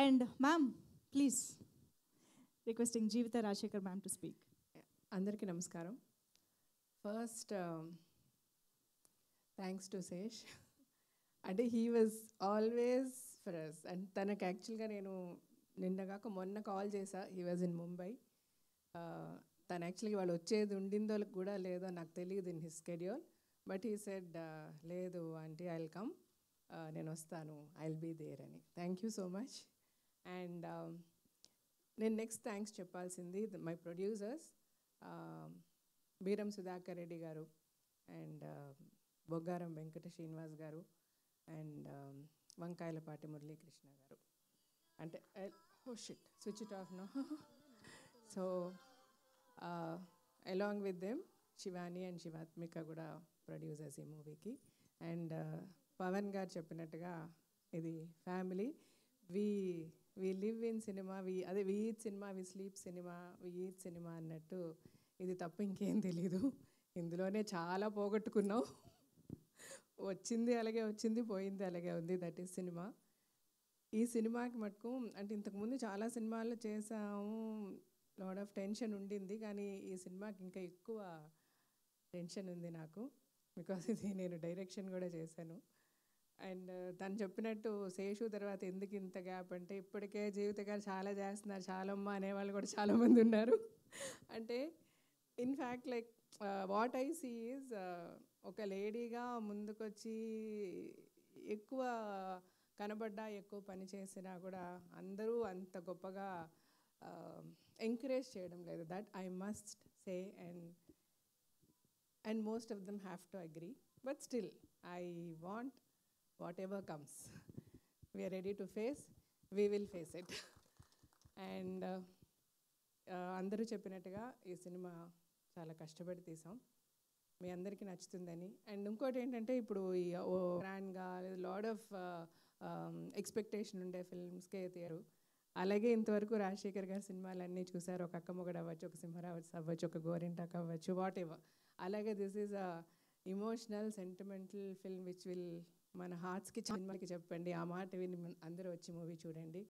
And ma'am, please, requesting Jeevitha Rajasekhar ma'am to speak. Andarki namaskaram. First, thanks to Sesh. And he was always for us. And Tanak actually, he was in Mumbai. Tan actually in his schedule. But he said, Ledu, auntie, I'll come. I'll be there. Thank you so much. And then next thanks Chapal Sindhi, my producers, Biram Sudhakar Reddy Garu, and Bhogaram Venkata Srinivas Garu, and Vankay Lapati Murli Krishna Garu. And oh shit, switch it off now. So along with them, Shivani and Shivat Mika Guda producers in movie ki, and Pavan Gar Chapinataga, the family. We live in cinema, we eat cinema, we sleep cinema, we eat cinema annattu. Idi tappu inkem teliyadu. Indulone chaala pogattukunnam. Vachindi alage vachindi, poyindi alage undi. That is cinema. Ee cinema ki matku ante intaku mundu chaala cinemaalu chesamu. Lot of tension undindi kaani ee cinema ki inka ekkuva tension undi naaku, because idi nenu direction kuda chesanu. And than Chapinattu, Seshu Tarvata Endukinta Gap ante ippudike Jeevitha garu chaala chestunnaru, chaalamma ane vaallu kuda chaala mandi unnaru. Ante in fact, like what I see is oka lady ga mundukochi ekkuva kanapadda, ekkuva pani chesina kuda andaru anta goppaga encourage cheyadam ledu. That I must say, and most of them have to agree, but still I want, whatever comes, we are ready to face, we will face it. And andaru cheppinattuga ee cinema chaala kashtapadi teesam, mee andariki nachutundani. And inkoti entante ippudu grand ga lot of expectation unde films ke theyaru. Alage intavaraku Rajasekhar garu cinemalu anni chusaru, oka akkamogada avvachu, oka simharavats avvachu, oka gorintaka avvachu, whatever. Alage this is a emotional sentimental film which will మన హార్ట్స్కి చిన్నకి చెప్పండి, ఆ మాట విని అందరూ వచ్చి movie చూడండి.